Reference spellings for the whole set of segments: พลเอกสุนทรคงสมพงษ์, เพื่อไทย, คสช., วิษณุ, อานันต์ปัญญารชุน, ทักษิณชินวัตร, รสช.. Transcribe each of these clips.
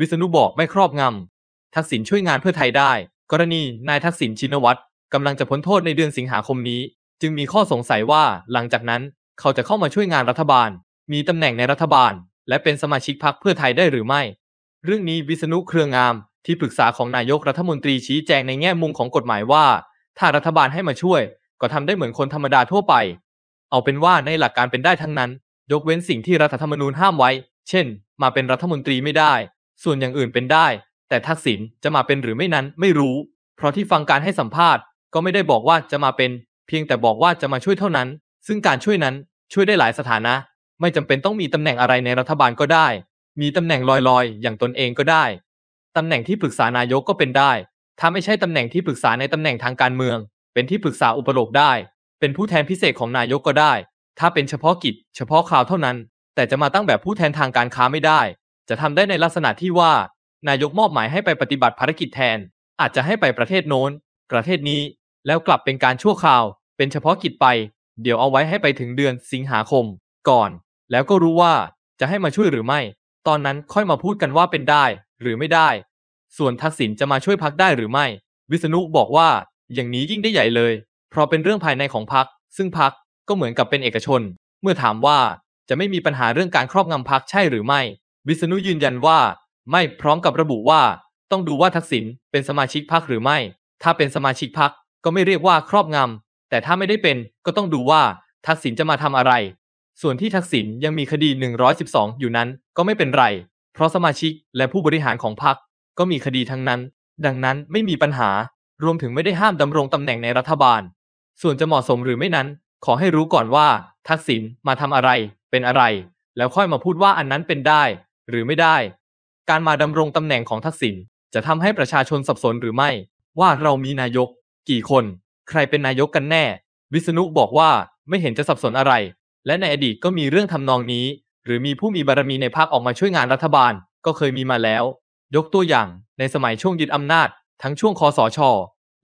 วิษณุบอกไม่ครอบงำทักษิณช่วยงานเพื่อไทยได้กรณีนายทักษิณชินวัตรกำลังจะพ้นโทษในเดือนสิงหาคมนี้จึงมีข้อสงสัยว่าหลังจากนั้นเขาจะเข้ามาช่วยงานรัฐบาลมีตำแหน่งในรัฐบาลและเป็นสมาชิกพรรคเพื่อไทยได้หรือไม่เรื่องนี้วิษณุเครืองามที่ปรึกษาของนายกรัฐมนตรีชี้แจงในแง่มุมของกฎหมายว่าถ้ารัฐบาลให้มาช่วยก็ทำได้เหมือนคนธรรมดาทั่วไปเอาเป็นว่าในหลักการเป็นได้ทั้งนั้นยกเว้นสิ่งที่รัฐธรรมนูญห้ามไว้เช่นมาเป็นรัฐมนตรีไม่ได้ส่วนอย่างอื่นเป็นได้แต่ทักษิณจะมาเป็นหรือไม่นั้นไม่รู้เพราะที่ฟังการให้สัมภาษณ์ก็ไม่ได้บอกว่าจะมาเป็นเพียงแต่บอกว่าจะมาช่วยเท่านั้นซึ่งการช่วยนั้นช่วยได้หลายสถานะไม่จำเป็นต้องมีตำแหน่งอะไรในรัฐบาลก็ได้มีตำแหน่งลอยๆอย่างตนเองก็ได้ตำแหน่งที่ปรึกษานายกก็เป็นได้ถ้าไม่ใช่ตำแหน่งที่ปรึกษาในตำแหน่งทางการเมืองเป็นที่ปรึกษาอุปโลกได้เป็นผู้แทนพิเศษของนายกก็ได้ถ้าเป็นเฉพาะกิจเฉพาะข่าวเท่านั้นแต่จะมาตั้งแบบผู้แทนทางการค้าไม่ได้จะทำได้ในลักษณะที่ว่านายกมอบหมายให้ไปปฏิบัติภารกิจแทนอาจจะให้ไปประเทศโน้นประเทศนี้แล้วกลับเป็นการชั่วคราวเป็นเฉพาะกิจไปเดี๋ยวเอาไว้ให้ไปถึงเดือนสิงหาคมก่อนแล้วก็รู้ว่าจะให้มาช่วยหรือไม่ตอนนั้นค่อยมาพูดกันว่าเป็นได้หรือไม่ได้ส่วนทักษิณจะมาช่วยพรรคได้หรือไม่วิษณุบอกว่าอย่างนี้ยิ่งได้ใหญ่เลยเพราะเป็นเรื่องภายในของพรรคซึ่งพรรคก็เหมือนกับเป็นเอกชนเมื่อถามว่าจะไม่มีปัญหาเรื่องการครอบงำพรรคใช่หรือไม่วิษณุยืนยันว่าไม่พร้อมกับระบุว่าต้องดูว่าทักษิณเป็นสมาชิกพรรคหรือไม่ถ้าเป็นสมาชิกพรรคก็ไม่เรียกว่าครอบงำแต่ถ้าไม่ได้เป็นก็ต้องดูว่าทักษิณจะมาทำอะไรส่วนที่ทักษิณยังมีคดี112อยู่นั้นก็ไม่เป็นไรเพราะสมาชิกและผู้บริหารของพรรคก็มีคดีทั้งนั้นดังนั้นไม่มีปัญหารวมถึงไม่ได้ห้ามดำรงตำแหน่งในรัฐบาลส่วนจะเหมาะสมหรือไม่นั้นขอให้รู้ก่อนว่าทักษิณมาทำอะไรเป็นอะไรแล้วค่อยมาพูดว่าอันนั้นเป็นได้หรือไม่ได้การมาดำรงตำแหน่งของทักษิณจะทำให้ประชาชนสับสนหรือไม่ว่าเรามีนายกกี่คนใครเป็นนายกกันแน่วิษณุบอกว่าไม่เห็นจะสับสนอะไรและในอดีตก็มีเรื่องทำนองนี้หรือมีผู้มีบารมีในพรรคออกมาช่วยงานรัฐบาลก็เคยมีมาแล้วยกตัวอย่างในสมัยช่วงยึดอำนาจทั้งช่วงคสช.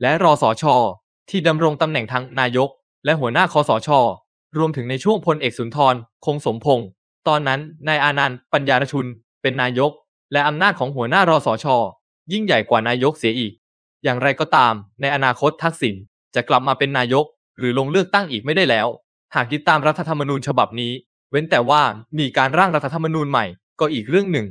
และรสช.ที่ดำรงตำแหน่งทั้งนายกและหัวหน้าคสช.รวมถึงในช่วงพลเอกสุนทรคงสมพงษ์ตอนนั้นนายอานันต์ปัญญารชุนเป็นนายกและอำนาจของหัวหน้ารสช.ยิ่งใหญ่กว่านายกเสียอีกอย่างไรก็ตามในอนาคตทักษิณจะกลับมาเป็นนายกหรือลงเลือกตั้งอีกไม่ได้แล้วหากยึดตามรัฐธรรมนูญฉบับนี้เว้นแต่ว่ามีการร่างรัฐธรรมนูญใหม่ก็อีกเรื่องหนึ่ง